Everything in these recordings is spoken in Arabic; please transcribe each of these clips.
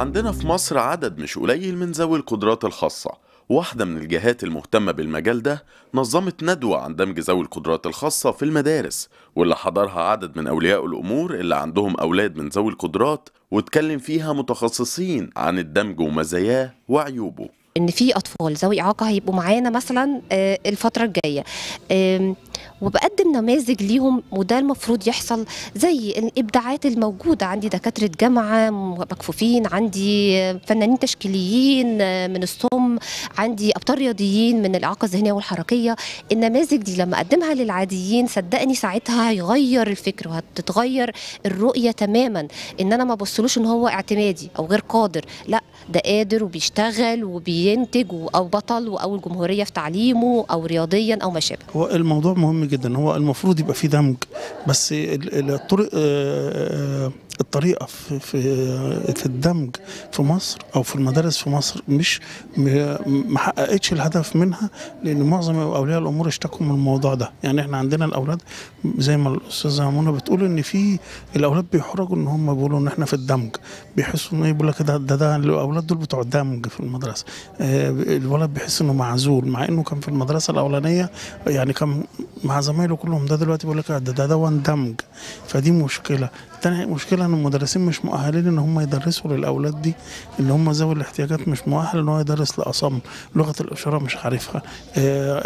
عندنا في مصر عدد مش قليل من ذوي القدرات الخاصة. واحدة من الجهات المهتمة بالمجال ده نظمت ندوة عن دمج ذوي القدرات الخاصة في المدارس، واللي حضرها عدد من أولياء الأمور اللي عندهم أولاد من ذوي القدرات، واتكلم فيها متخصصين عن الدمج ومزاياه وعيوبه. إن في أطفال ذوي إعاقة هيبقوا معانا مثلا الفترة الجاية، وبقدم نماذج ليهم، وده المفروض يحصل زي الإبداعات الموجودة. عندي دكاترة جامعة مكفوفين، عندي فنانين تشكيليين من الصم، عندي أبطال رياضيين من الإعاقة الذهنية والحركية. النماذج دي لما أقدمها للعاديين صدقني ساعتها هيغير الفكر وهتتغير الرؤية تماما، إن أنا ما ببصلوش إن هو اعتمادي أو غير قادر، لا ده قادر وبيشتغل وبينتج أو بطل أو الجمهورية في تعليمه أو رياضيا أو ما شابه. هو الموضوع مهم جدا، هو المفروض يبقى فيه دمج، بس الطريقه في الدمج في مصر او في المدارس في مصر مش محققتش الهدف منها، لان معظم اولياء الامور اشتكوا من الموضوع ده. يعني احنا عندنا الاولاد زي ما الاستاذه منى بتقول ان في الاولاد بيحرجوا ان هم بيقولوا ان احنا في الدمج، بيحسوا ان بيقول لك ده الاولاد دول بتوع الدمج في المدرسه. الولد بيحس انه معزول، مع انه كان في المدرسه الاولانيه يعني كان مع زمايله كلهم، ده دلوقتي بيقول لك ده دمج. فدي مشكله. تاني مشكله ان المدرسين مش مؤهلين ان هم يدرسوا للاولاد دي اللي هم ذوي الاحتياجات، مش مؤهل ان هو يدرس لاصم، لغه الاشاره مش عارفها،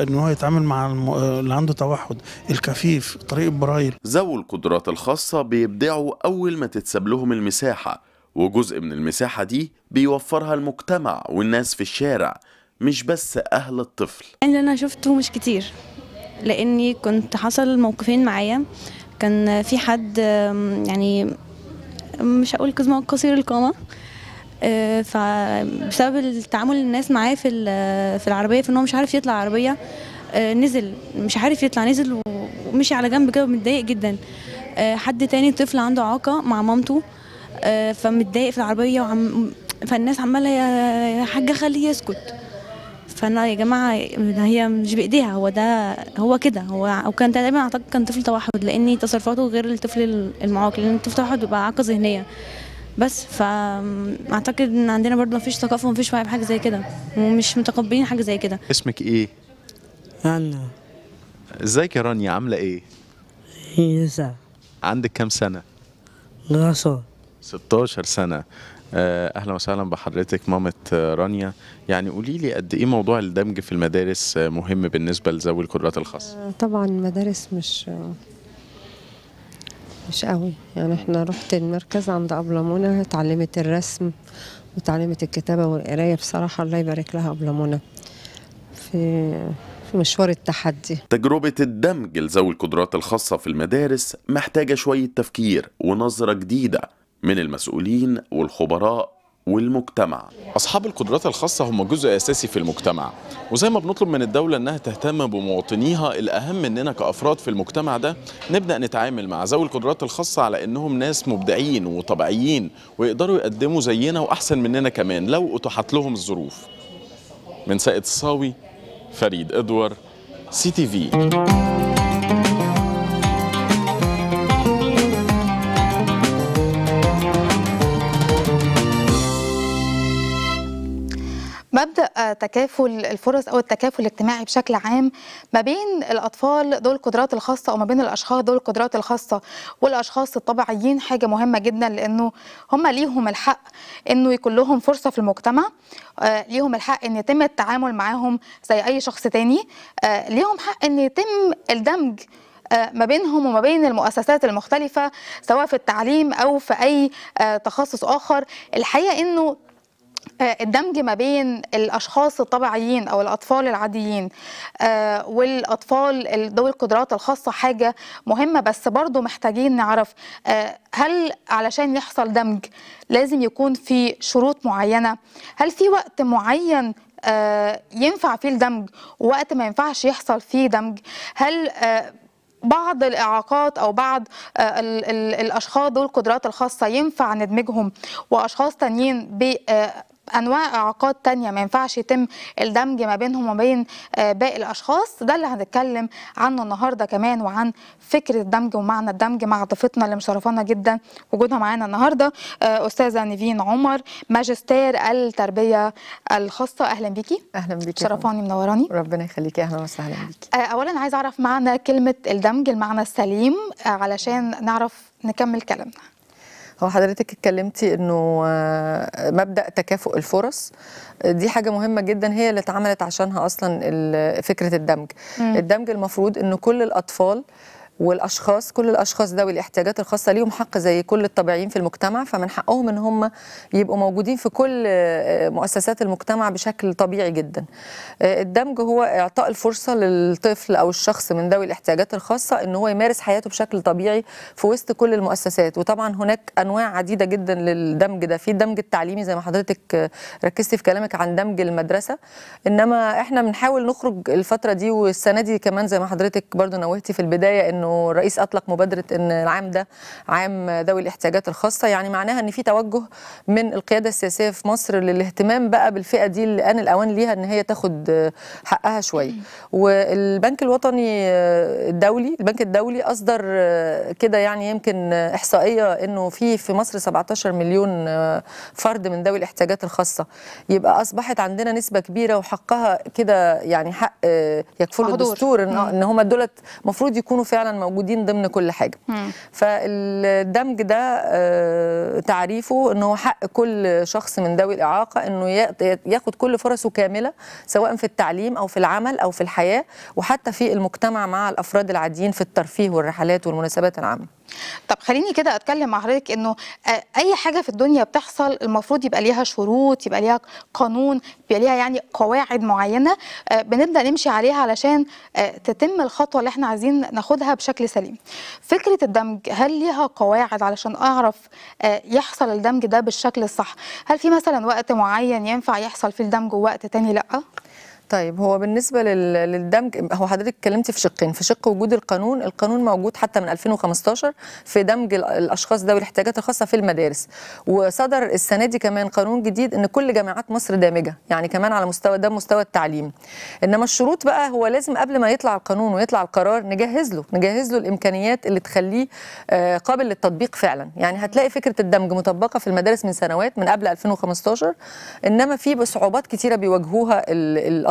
ان هو يتعامل مع اللي عنده توحد، الكفيف، طريق البرايل. ذوي القدرات الخاصه بيبدعوا اول ما تتساب لهم المساحه، وجزء من المساحه دي بيوفرها المجتمع والناس في الشارع، مش بس اهل الطفل. اللي انا شفته مش كتير، لاني كنت حصل موقفين معايا. كان في حد يعني مش هقول قصير القامه، فبسبب التعامل الناس معاه في العربيه، فان هو مش عارف يطلع عربيه، نزل ومشي على جنب كده متضايق جدا. حد تاني طفل عنده اعاقه مع مامته، فمتضايق في العربيه، فالناس عماله يا حاجه خليه يسكت. فانا يا جماعه هي مش بايديها، هو كده هو. وكان تقريبا اعتقد كان طفل توحد، لان تصرفاته غير الطفل المعاق، لان الطفل التوحد بيبقى اعاقه ذهنيه بس. فاعتقد ان عندنا برضه مفيش ثقافه ومفيش وعي بحاجه زي كده، ومش متقبلين حاجه زي كده. اسمك ايه؟ انا ازيك يا رانيا، عامله ايه؟ يسا. عندك كام سنه؟ 16 سنه. أهلا وسهلا بحضرتك مامة رانيا. يعني قولي لي قد إيه موضوع الدمج في المدارس مهم بالنسبة لذوي القدرات الخاصة؟ طبعا المدارس مش قوي. يعني احنا رحت المركز عند أبلمونة، اتعلمت الرسم وتعلمت الكتابة والقراية، بصراحة الله يبارك لها أبلمونة في مشوار التحدي. تجربة الدمج لذوي القدرات الخاصة في المدارس محتاجة شوية تفكير ونظرة جديدة من المسؤولين والخبراء والمجتمع. أصحاب القدرات الخاصة هم جزء أساسي في المجتمع، وزي ما بنطلب من الدولة أنها تهتم بمواطنيها، الأهم مننا كأفراد في المجتمع ده نبدأ نتعامل مع ذوي القدرات الخاصة على أنهم ناس مبدعين وطبيعيين، ويقدروا يقدموا زينا وأحسن مننا كمان لو أتاحت لهم الظروف. من سعيد الصاوي، فريد ادوار، CTV. مبدأ تكافل الفرص أو التكافل الاجتماعي بشكل عام ما بين الأطفال ذوي القدرات الخاصة أو ما بين الأشخاص ذوي القدرات الخاصة والأشخاص الطبيعيين حاجة مهمة جدا، لأنه هم ليهم الحق أنه يكون لهم فرصة في المجتمع، ليهم الحق أن يتم التعامل معهم زي أي شخص تاني، ليهم حق أن يتم الدمج ما بينهم وما بين المؤسسات المختلفة سواء في التعليم أو في أي تخصص آخر. الحقيقة أنه الدمج ما بين الأشخاص الطبيعيين أو الأطفال العاديين والأطفال ذوي القدرات الخاصة حاجة مهمة، بس برضو محتاجين نعرف هل علشان يحصل دمج لازم يكون في شروط معينة؟ هل في وقت معين ينفع فيه الدمج ووقت ما ينفعش يحصل فيه دمج؟ هل بعض الإعاقات أو بعض الأشخاص ذوي القدرات الخاصة ينفع ندمجهم وأشخاص تانيين انواع اعاقات تانية ما ينفعش يتم الدمج ما بينهم وما بين باقي الاشخاص، ده اللي هنتكلم عنه النهارده كمان، وعن فكره الدمج ومعنى الدمج مع ضيفتنا اللي مشرفانا جدا وجودها معانا النهارده استاذه نيفين عمر، ماجستير التربيه الخاصه. اهلا بيكي. اهلا بيكي، شرفاني منوراني. ربنا يخليكي، اهلا وسهلا بيكي. اولا عايز اعرف معنى كلمه الدمج، المعنى السليم، علشان نعرف نكمل كلامنا. هو حضرتك اتكلمتي انه مبدأ تكافؤ الفرص دي حاجة مهمة جدا، هي اللي اتعملت عشانها اصلا فكرة الدمج. الدمج المفروض انه كل الاطفال والاشخاص، كل الاشخاص ذوي الاحتياجات الخاصه ليهم حق زي كل الطبيعيين في المجتمع، فمن حقهم ان هم يبقوا موجودين في كل مؤسسات المجتمع بشكل طبيعي جدا. الدمج هو اعطاء الفرصه للطفل او الشخص من ذوي الاحتياجات الخاصه ان هو يمارس حياته بشكل طبيعي في وسط كل المؤسسات. وطبعا هناك انواع عديده جدا للدمج ده، في الدمج التعليمي زي ما حضرتك ركزتي في كلامك عن دمج المدرسه، انما احنا بنحاول نخرج الفتره دي والسنه دي كمان زي ما حضرتك برضو نوهتي في البدايه ان الرئيس اطلق مبادره ان العام ده عام ذوي الاحتياجات الخاصه، يعني معناها ان في توجه من القياده السياسيه في مصر للاهتمام بقى بالفئه دي اللي آن الاوان ليها ان هي تاخد حقها شويه. والبنك الوطني الدولي، البنك الدولي اصدر كده يعني يمكن احصائيه انه في مصر 17 مليون فرد من ذوي الاحتياجات الخاصه، يبقى اصبحت عندنا نسبه كبيره وحقها كده يعني حق يكفله الدستور ان هم دولت المفروض يكونوا فعلا موجودين ضمن كل حاجه. فالدمج ده تعريفه انه حق كل شخص من ذوي الاعاقه انه ياخد كل فرصه كامله سواء في التعليم او في العمل او في الحياه وحتى في المجتمع مع الافراد العاديين في الترفيه والرحلات والمناسبات العامه. طب خليني كده اتكلم مع حضرتك انه اي حاجه في الدنيا بتحصل المفروض يبقى ليها شروط، يبقى ليها قانون، يبقى ليها يعني قواعد معينه بنبدا نمشي عليها علشان تتم الخطوه اللي احنا عايزين ناخدها بشكل سليم. فكره الدمج هل ليها قواعد علشان اعرف يحصل الدمج ده بالشكل الصح؟ هل في مثلا وقت معين ينفع يحصل فيه الدمج ووقت تاني لا؟ طيب هو بالنسبه للدمج، هو حضرتك اتكلمتي في شقين، في شق وجود القانون، القانون موجود حتى من 2015 في دمج الاشخاص ذوي الاحتياجات الخاصه في المدارس، وصدر السنه دي كمان قانون جديد ان كل جامعات مصر دامجه، يعني كمان على مستوى ده مستوى التعليم. انما الشروط بقى هو لازم قبل ما يطلع القانون ويطلع القرار نجهز له الامكانيات اللي تخليه قابل للتطبيق فعلا. يعني هتلاقي فكره الدمج مطبقه في المدارس من سنوات من قبل 2015، انما في صعوبات كتيره بيواجهوها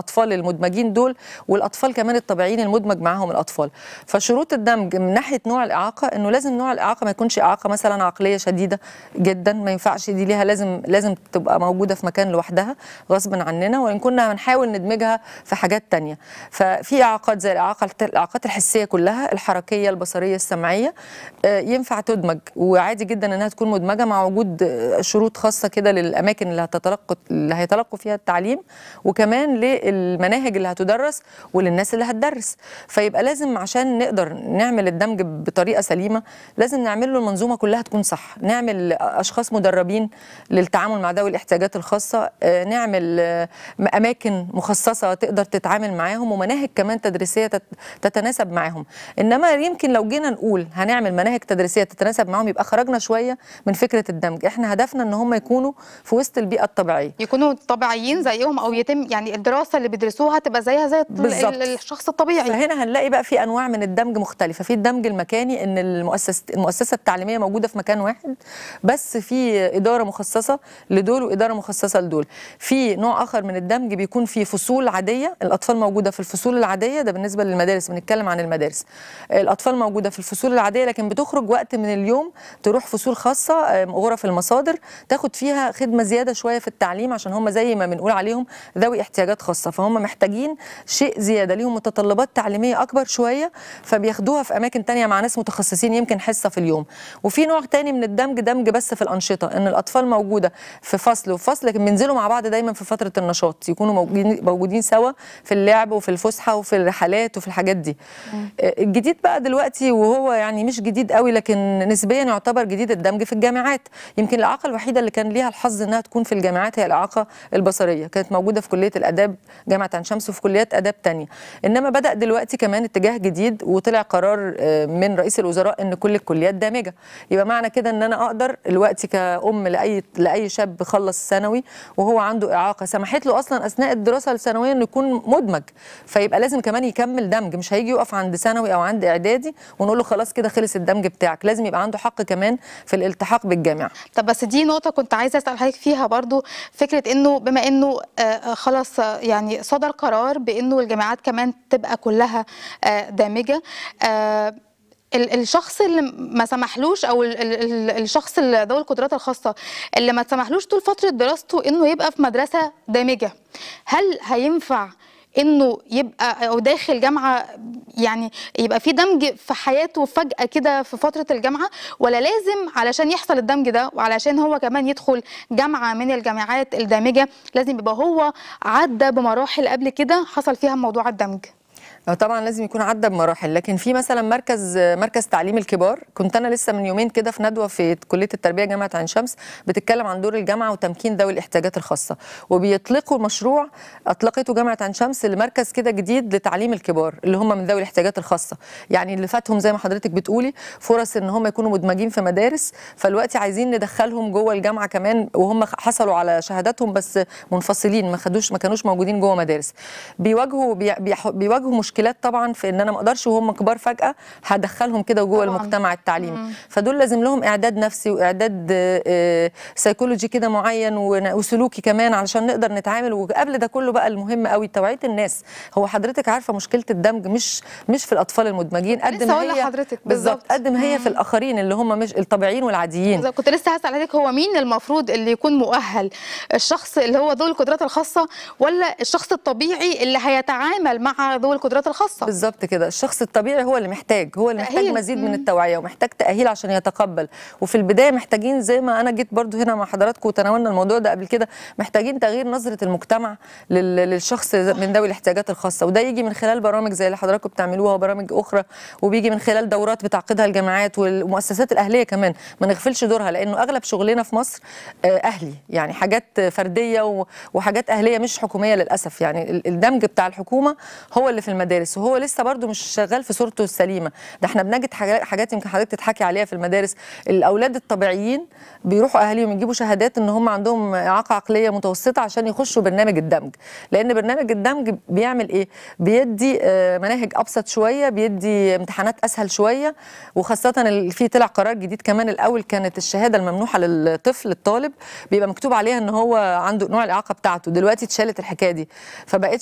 الأطفال المدمجين دول والأطفال كمان الطبيعيين المدمج معاهم الأطفال. فشروط الدمج من ناحية نوع الإعاقة إنه لازم نوع الإعاقة ما يكونش إعاقة مثلا عقلية شديدة جدا، ما ينفعش دي ليها، لازم تبقى موجودة في مكان لوحدها غصب عننا، وإن كنا هنحاول ندمجها في حاجات تانية. ففي إعاقات زي الإعاقات الحسية كلها، الحركية، البصرية، السمعية، ينفع تدمج وعادي جدا إنها تكون مدمجة مع وجود شروط خاصة كده للأماكن اللي هيتلقوا فيها التعليم، وكمان المناهج اللي هتدرس وللناس اللي هتدرس. فيبقى لازم عشان نقدر نعمل الدمج بطريقه سليمه لازم نعمل له المنظومه كلها تكون صح، نعمل اشخاص مدربين للتعامل مع ذوي الاحتياجات الخاصه، نعمل اماكن مخصصه تقدر تتعامل معاهم، ومناهج كمان تدريسيه تتناسب معاهم. انما يمكن لو جينا نقول هنعمل مناهج تدريسيه تتناسب معاهم يبقى خرجنا شويه من فكره الدمج. احنا هدفنا ان هم يكونوا في وسط البيئه الطبيعيه، يكونوا طبيعيين زيهم، او يتم يعني الدراسه اللي بيدرسوها تبقى زيها زي الشخص الطبيعي. فهنا هنلاقي بقى في انواع من الدمج مختلفه، في الدمج المكاني ان المؤسسه التعليميه موجوده في مكان واحد بس في اداره مخصصه لدول واداره مخصصه لدول. في نوع اخر من الدمج بيكون في فصول عاديه، الاطفال موجوده في الفصول العاديه، ده بالنسبه للمدارس، بنتكلم عن المدارس. الاطفال موجوده في الفصول العاديه لكن بتخرج وقت من اليوم تروح فصول خاصه، غرف المصادر، تاخد فيها خدمه زياده شويه في التعليم عشان هم زي ما بنقول عليهم ذوي احتياجات خاصه، فهم محتاجين شيء زياده، ليهم متطلبات تعليميه اكبر شويه، فبياخدوها في اماكن ثانيه مع ناس متخصصين يمكن حصه في اليوم. وفي نوع ثاني من الدمج، دمج بس في الانشطه، ان الاطفال موجوده في فصل وفصل لكن بينزلوا مع بعض دايما في فتره النشاط، يكونوا موجودين سوا في اللعب وفي الفسحه وفي الرحلات وفي الحاجات دي. الجديد بقى دلوقتي، وهو يعني مش جديد قوي لكن نسبيا يعتبر جديد، الدمج في الجامعات. يمكن الاعاقه الوحيده اللي كان ليها الحظ انها تكون في الجامعات هي الاعاقه البصريه، كانت موجوده في كليه الاداب جامعه عين شمس وفي كليات اداب ثانيه، انما بدا دلوقتي كمان اتجاه جديد وطلع قرار من رئيس الوزراء ان كل الكليات دامجه. يبقى معنى كده ان انا اقدر دلوقتي كأم لاي شاب خلص ثانوي وهو عنده اعاقه سمحت له اصلا اثناء الدراسه الثانويه انه يكون مدمج، فيبقى لازم كمان يكمل دمج، مش هيجي يقف عند ثانوي او عند اعدادي ونقول له خلاص كده خلص الدمج بتاعك، لازم يبقى عنده حق كمان في الالتحاق بالجامعه. طب بس دي نقطه كنت عايزه اسال حضرتك فيها برضو، فكره انه بما انه خلاص يعني صدر قرار بانه الجامعات كمان تبقى كلها دامجه، الشخص اللي ما سمحلوش او الشخص اللي ذوي القدرات الخاصه اللي ما سمحلوش طول فتره دراسته انه يبقى في مدرسه دامجه، هل هينفع انه يبقى او داخل جامعه يعني يبقى في دمج في حياته فجاه كده في فتره الجامعه، ولا لازم علشان يحصل الدمج ده وعلشان هو كمان يدخل جامعه من الجامعات الدامجه لازم يبقى هو عدى بمراحل قبل كده حصل فيها موضوع الدمج؟ طبعا لازم يكون عدى بمراحل، لكن في مثلا مركز تعليم الكبار، كنت انا لسه من يومين كده في ندوه في كليه التربيه جامعه عين شمس بتتكلم عن دور الجامعه وتمكين ذوي الاحتياجات الخاصه، وبيطلقوا مشروع اطلقته جامعه عين شمس لمركز كده جديد لتعليم الكبار اللي هم من ذوي الاحتياجات الخاصه، يعني اللي فاتهم زي ما حضرتك بتقولي فرص ان هم يكونوا مدمجين في مدارس، فالوقت عايزين ندخلهم جوه الجامعه كمان وهم حصلوا على شهاداتهم بس منفصلين ما كانوش موجودين جوه مدارس. بيواجهوا مشكلات طبعا في ان انا ما اقدرش وهم كبار فجاه هدخلهم كده جوه المجتمع التعليمي، فدول لازم لهم اعداد نفسي واعداد سيكولوجي كده معين وسلوكي كمان علشان نقدر نتعامل. وقبل ده كله بقى المهم قوي توعيه الناس، هو حضرتك عارفه مشكله الدمج مش في الاطفال المدمجين قد ما هي بالظبط قد ما هي في الاخرين اللي هم مش الطبيعيين والعاديين. كنت لسه هسال حضرتك، هو مين المفروض اللي يكون مؤهل؟ الشخص اللي هو ذوي القدرات الخاصه ولا الشخص الطبيعي اللي هيتعامل مع ذوي القدرات الخاصه؟ بالظبط كده، الشخص الطبيعي هو اللي محتاج مزيد من التوعيه ومحتاج تاهيل عشان يتقبل. وفي البدايه محتاجين زي ما انا جيت برضو هنا مع حضراتكم وتناولنا الموضوع ده قبل كده، محتاجين تغيير نظره المجتمع للشخص من ذوي الاحتياجات الخاصه، وده يجي من خلال برامج زي اللي حضراتكم بتعملوها وبرامج اخرى، وبيجي من خلال دورات بتعقدها الجامعات والمؤسسات الاهليه كمان ما نغفلش دورها، لانه اغلب شغلنا في مصر اهلي، يعني حاجات فرديه وحاجات اهليه مش حكوميه للاسف، يعني الدمج بتاع الحكومه هو اللي في المدارس وهو لسه برضو مش شغال في صورته السليمه. ده احنا بنجد حاجات يمكن حضرتك تتحكي عليها في المدارس، الاولاد الطبيعيين بيروحوا اهاليهم يجيبوا شهادات ان هم عندهم اعاقه عقليه متوسطه عشان يخشوا برنامج الدمج، لان برنامج الدمج بيعمل ايه؟ بيدي مناهج ابسط شويه، بيدي امتحانات اسهل شويه، وخاصه في طلع قرار جديد كمان. الاول كانت الشهاده الممنوحه للطفل الطالب بيبقى مكتوب عليها ان هو عنده نوع الاعاقه بتاعته، دلوقتي اتشالت الحكايه دي،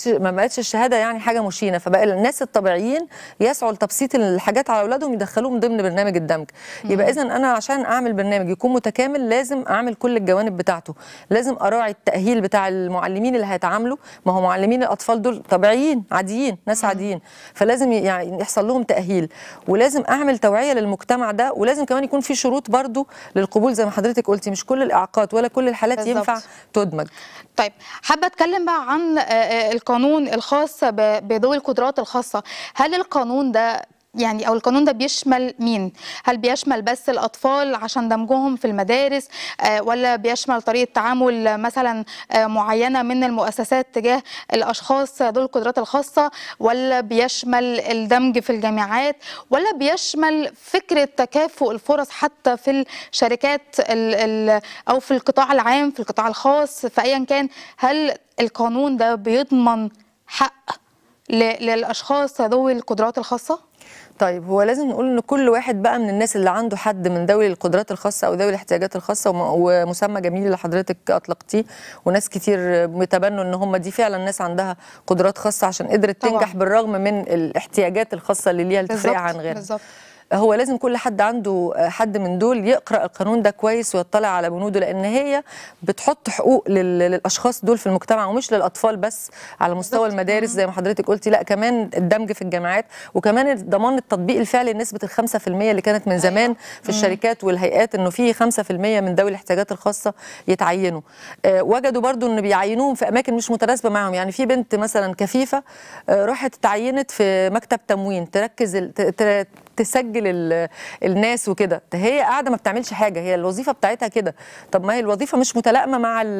ما بقتش الشهاده يعني حاجه مشينه، فبقى الناس الطبيعيين يسعوا لتبسيط الحاجات على اولادهم يدخلوهم ضمن برنامج الدمج. يبقى اذا انا عشان اعمل برنامج يكون متكامل لازم اعمل كل الجوانب بتاعته، لازم اراعي التاهيل بتاع المعلمين اللي هيتعاملوا، ما هو معلمين الاطفال دول طبيعيين عاديين، ناس عاديين، فلازم يعني يحصل لهم تاهيل، ولازم اعمل توعيه للمجتمع ده، ولازم كمان يكون في شروط برضو للقبول زي ما حضرتك قلتي، مش كل الاعاقات ولا كل الحالات بالزبط ينفع تدمج. طيب حابه اتكلم بقى عن القانون الخاص بذوي القدرات الخاصه، هل القانون ده يعني او القانون ده بيشمل مين؟ هل بيشمل بس الاطفال عشان دمجهم في المدارس، ولا بيشمل طريقه تعامل مثلا معينه من المؤسسات تجاه الاشخاص ذوي القدرات الخاصه، ولا بيشمل الدمج في الجامعات، ولا بيشمل فكره تكافؤ الفرص حتى في الشركات او في القطاع العام في القطاع الخاص في ايا كان؟ هل القانون ده بيضمن حق للاشخاص ذوي القدرات الخاصه؟ طيب هو لازم نقول ان كل واحد بقى من الناس اللي عنده حد من ذوي القدرات الخاصه او ذوي الاحتياجات الخاصه، ومسمى جميل اللي حضرتك اطلقتيه وناس كتير بيتبنوا ان هم دي فعلا ناس عندها قدرات خاصه عشان قدرت تنجح بالرغم من الاحتياجات الخاصه اللي ليها تفرقها عن غيرها. بالظبط. هو لازم كل حد عنده حد من دول يقرأ القانون ده كويس ويطلع على بنوده، لأن هي بتحط حقوق للأشخاص دول في المجتمع، ومش للأطفال بس على مستوى المدارس زي ما حضرتك قلتي، لا كمان الدمج في الجامعات، وكمان ضمان التطبيق الفعلي لنسبة ال5% اللي كانت من زمان في الشركات والهيئات، إنه في 5% من ذوي الاحتياجات الخاصة يتعينوا. وجدوا برضو إن بيعينوهم في أماكن مش متناسبة معهم، يعني في بنت مثلا كفيفة راحت اتعينت في مكتب تموين تركز تسجل الناس وكده، هي قاعده ما بتعملش حاجه، هي الوظيفه بتاعتها كده. طب ما هي الوظيفه مش متلائمه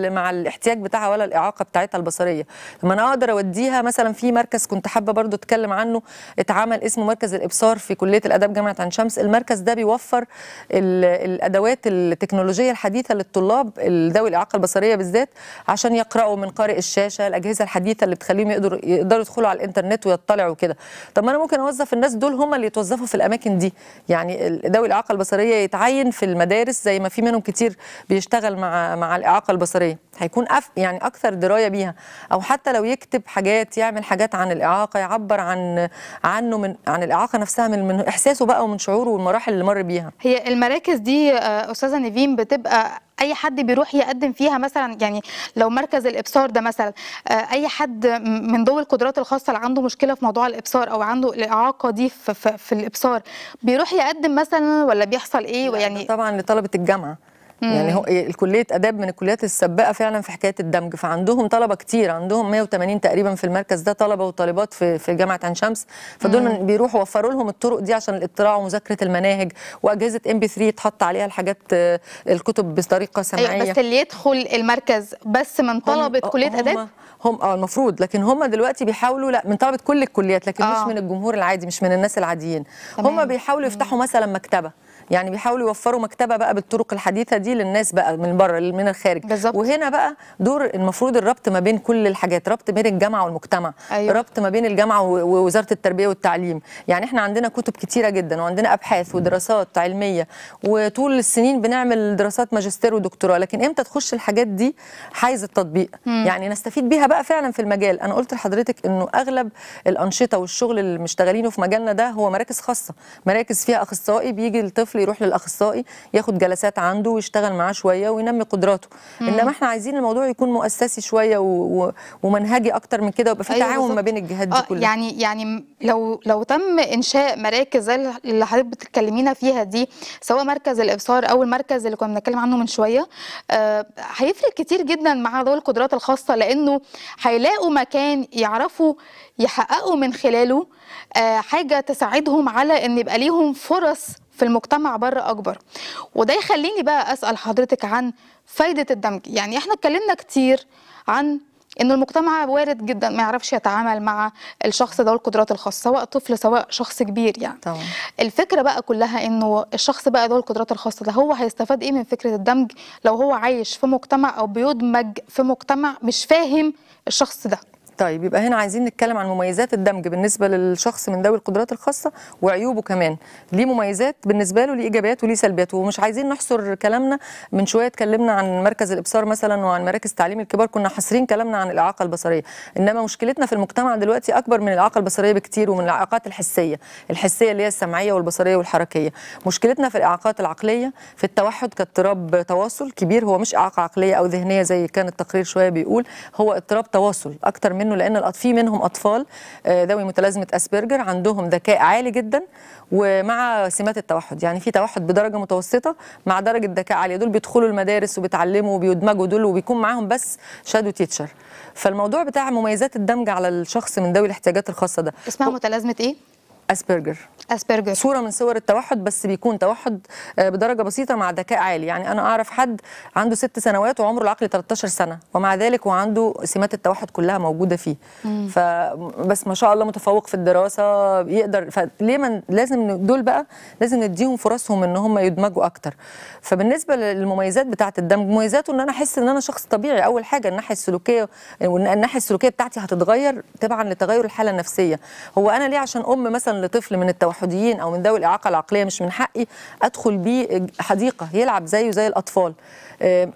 مع الاحتياج بتاعها ولا الاعاقه بتاعتها البصريه. لما انا اقدر اوديها مثلا في مركز كنت حابه برضو اتكلم عنه، اتعمل اسمه مركز الابصار في كليه الاداب جامعه عين شمس. المركز ده بيوفر الادوات التكنولوجيه الحديثه للطلاب ذوي الاعاقه البصريه بالذات عشان يقراوا من قارئ الشاشه، الاجهزه الحديثه اللي بتخليهم يقدروا يدخلوا على الانترنت ويطلعوا كده. طب ما انا ممكن اوظف الناس دول، هم اللي يتوظفوا في الاماكن دي، يعني ذوي الاعاقه البصريه يتعين في المدارس زي ما في منهم كتير بيشتغل مع الاعاقه البصريه، هيكون يعني اكثر درايه بيها، او حتى لو يكتب حاجات، يعمل حاجات عن الاعاقه، يعبر عنه عن الاعاقه نفسها من احساسه بقى ومن شعوره والمراحل اللي مر بيها. هي المراكز دي استاذه نيفين بتبقى اي حد بيروح يقدم فيها مثلا، يعني لو مركز الابصار ده مثلا اي حد من ذوي القدرات الخاصه اللي عنده مشكله في موضوع الابصار او عنده الاعاقه دي في الابصار بيروح يقدم مثلا، ولا بيحصل ايه؟ يعني طبعا لطلبه الجامعه، يعني هو الكليه اداب من الكليات السباقه فعلا في حكايه الدمج، فعندهم طلبه كتير، عندهم 180 تقريبا في المركز ده طلبه وطالبات في جامعه عين شمس، فدول بيروحوا وفروا لهم الطرق دي عشان الاطلاع ومذاكره المناهج، واجهزه MP3 يتحط عليها الحاجات الكتب بطريقه سمعيه. أيوة، بس اللي يدخل المركز بس من طلبه كليه اداب هم المفروض، لكن هم دلوقتي بيحاولوا، لا من طلبه كل الكليات، لكن مش من الجمهور العادي، مش من الناس العاديين. هم بيحاولوا يفتحوا مثلا مكتبه، يعني بيحاولوا يوفروا مكتبه بقى بالطرق الحديثه دي للناس بقى من بره من الخارج بالزبط. وهنا بقى دور المفروض الربط ما بين كل الحاجات، ربط بين الجامعه والمجتمع، أيوة. ربط ما بين الجامعه ووزاره التربيه والتعليم. يعني احنا عندنا كتب كتيره جدا، وعندنا ابحاث ودراسات علميه، وطول السنين بنعمل دراسات ماجستير ودكتوراه، لكن امتى تخش الحاجات دي حيز التطبيق، يعني نستفيد بيها بقى فعلا في المجال. انا قلت لحضرتك انه اغلب الانشطه والشغل اللي مشتغلينه في مجالنا ده هو مراكز خاصه، مراكز فيها اخصائي، بيجي الطفل يروح للاخصائي ياخد جلسات عنده ويشتغل معاه شويه وينمي قدراته. انما احنا عايزين الموضوع يكون مؤسسي شويه ومنهجي اكتر من كده، ويبقى في تعاون ما بين الجهات دي كلها. يعني لو تم انشاء مراكز زي اللي حضرتك بتتكلمينا فيها دي، سواء مركز الابصار او المركز اللي كنا بنتكلم عنه من شويه، هيفرق كتير جدا مع ذوي القدرات الخاصه، لانه هيلاقوا مكان يعرفوا يحققوا من خلاله حاجه تساعدهم على ان يبقى ليهم فرص في المجتمع بره اكبر. وده يخليني بقى اسال حضرتك عن فايده الدمج. يعني احنا اتكلمنا كتير عن ان المجتمع وارد جدا ما يعرفش يتعامل مع الشخص ذوي القدرات الخاصه، سواء طفل سواء شخص كبير. يعني طبعا الفكره بقى كلها انه الشخص بقى ذوي القدرات الخاصه ده هو هيستفاد ايه من فكره الدمج لو هو عايش في مجتمع او بيدمج في مجتمع مش فاهم الشخص ده؟ طيب يبقى هنا عايزين نتكلم عن مميزات الدمج بالنسبه للشخص من ذوي القدرات الخاصه وعيوبه كمان، ليه مميزات بالنسبه له، ليه ايجابيات وليه سلبيات. ومش عايزين نحصر كلامنا، من شويه اتكلمنا عن مركز الابصار مثلا وعن مراكز تعليم الكبار، كنا حاصرين كلامنا عن الاعاقه البصريه، انما مشكلتنا في المجتمع دلوقتي اكبر من الاعاقه البصريه بكتير، ومن الاعاقات الحسيه اللي هي السمعيه والبصريه والحركيه. مشكلتنا في الاعاقات العقليه، في التوحد كاضطراب تواصل كبير، هو مش اعاقه عقليه او ذهنيه زي كان التقرير شويه بيقول، هو اضطراب تواصل اكتر منه، لان في منهم اطفال ذوي متلازمه أسبرجر عندهم ذكاء عالي جدا ومع سمات التوحد، يعني في توحد بدرجه متوسطه مع درجه ذكاء عاليه، دول بيدخلوا المدارس وبيتعلموا وبيدمجوا، دول وبيكون معاهم بس شادو تيتشر. فالموضوع بتاع مميزات الدمج على الشخص من ذوي الاحتياجات الخاصه ده اسمها متلازمه ايه؟ أسبرجر صورة من صور التوحد، بس بيكون توحد بدرجة بسيطة مع ذكاء عالي. يعني أنا أعرف حد عنده 6 سنوات وعمره العقلي 13 سنة، ومع ذلك وعنده سمات التوحد كلها موجودة فيه، فبس ما شاء الله متفوق في الدراسة يقدر. فليه ما لازم دول بقى لازم نديهم فرصهم إن هم يدمجوا أكتر. فبالنسبة للمميزات بتاعة الدمج، مميزاته إن أنا أحس إن أنا شخص طبيعي. أول حاجة الناحية السلوكية بتاعتي هتتغير طبعا لتغير الحالة النفسية. هو أنا ليه عشان أم مثلا لطفل من التوحديين او من ذوي الاعاقه العقليه مش من حقي ادخل بيه حديقه يلعب زيه زي الاطفال؟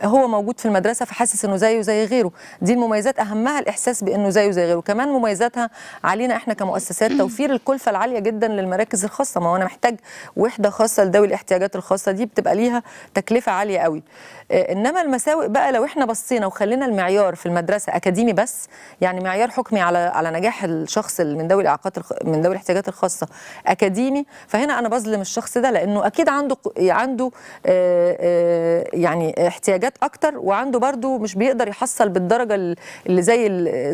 هو موجود في المدرسه فحاسس انه زيه زي غيره. دي المميزات، اهمها الاحساس بانه زيه زي غيره. كمان مميزاتها علينا احنا كمؤسسات توفير الكلفه العاليه جدا للمراكز الخاصه. ما هو انا محتاج وحده خاصه لذوي الاحتياجات الخاصه، دي بتبقى ليها تكلفه عاليه قوي. انما المساوئ بقى، لو احنا بصينا وخلينا المعيار في المدرسه اكاديمي بس، يعني معيار حكمي على نجاح الشخص من ذوي الاحتياجات الخاصه، خاصه اكاديمي، فهنا انا بظلم الشخص ده لانه اكيد عنده يعني احتياجات اكتر، وعنده برضو مش بيقدر يحصل بالدرجه اللي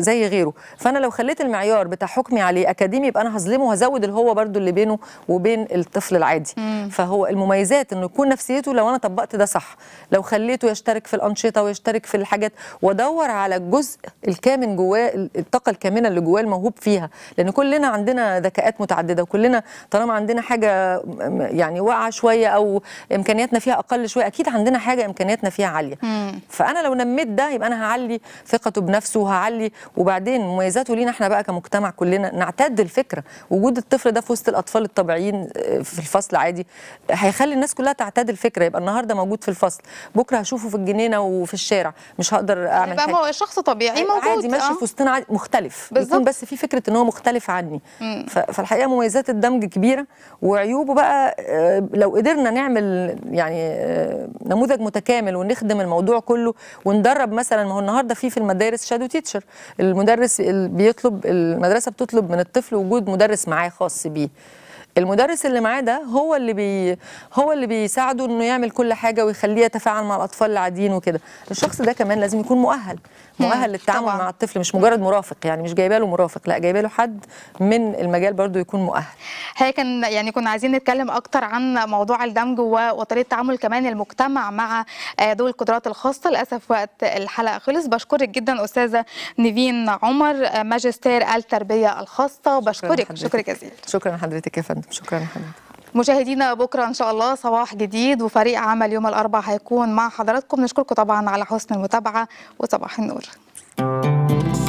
زي غيره. فانا لو خليت المعيار بتاع حكمي عليه اكاديمي يبقى انا هظلمه وهزود اللي هو برضو اللي بينه وبين الطفل العادي. فهو المميزات انه يكون نفسيته، لو انا طبقت ده صح، لو خليته يشترك في الانشطه ويشترك في الحاجات وادور على الجزء الكامن جواه، الطاقه الكامنه اللي جواه الموهوب فيها، لان كلنا عندنا ذكاءات متعدده، وكلنا طالما عندنا حاجه يعني واقعه شويه او امكانياتنا فيها اقل شويه اكيد عندنا حاجه امكانياتنا فيها عاليه. فانا لو نميت ده يبقى انا هعلي ثقته بنفسه وهعلي، وبعدين مميزاته لينا احنا بقى كمجتمع كلنا نعتد الفكره، وجود الطفل ده في وسط الاطفال الطبيعيين في الفصل عادي هيخلي الناس كلها تعتاد الفكره، يبقى النهارده موجود في الفصل، بكره هشوفه في الجنينه وفي الشارع، مش هقدر اعمل حاجه. يبقى هو شخص طبيعي موجود عادي ماشي في وسطنا عادي مختلف، يكون بس في فكره ان هو مختلف عني. فالحقيقه مميزات الدمج كبيره، وعيوبه بقى لو قدرنا نعمل يعني نموذج متكامل ونخدم الموضوع كله وندرب مثلا، ما هو النهارده في المدارس شادو تيتشر، المدرس اللي بيطلب، المدرسه بتطلب من الطفل وجود مدرس معاه خاص بيه، المدرس اللي معاه ده هو اللي بيساعده انه يعمل كل حاجه ويخليه يتفاعل مع الاطفال العاديين وكده. الشخص ده كمان لازم يكون مؤهل للتعامل طبعا مع الطفل، مش مجرد مرافق، يعني مش جايبه له مرافق، لا جايبه له حد من المجال برضو يكون مؤهل. هي كان يعني كنا عايزين نتكلم اكتر عن موضوع الدمج وطريقه تعامل كمان المجتمع مع ذوي القدرات الخاصه. للاسف وقت الحلقه خلص. بشكرك جدا استاذه نيفين عمر، ماجستير التربيه الخاصه، بشكرك، شكرا جزيلا. شكرا لحضرتك يا فندم. شكرا لحضرتك. مشاهدينا، بكره ان شاء الله صباح جديد وفريق عمل يوم الاربعاء هيكون مع حضراتكم. نشكركم طبعا على حسن المتابعه وصباح النور.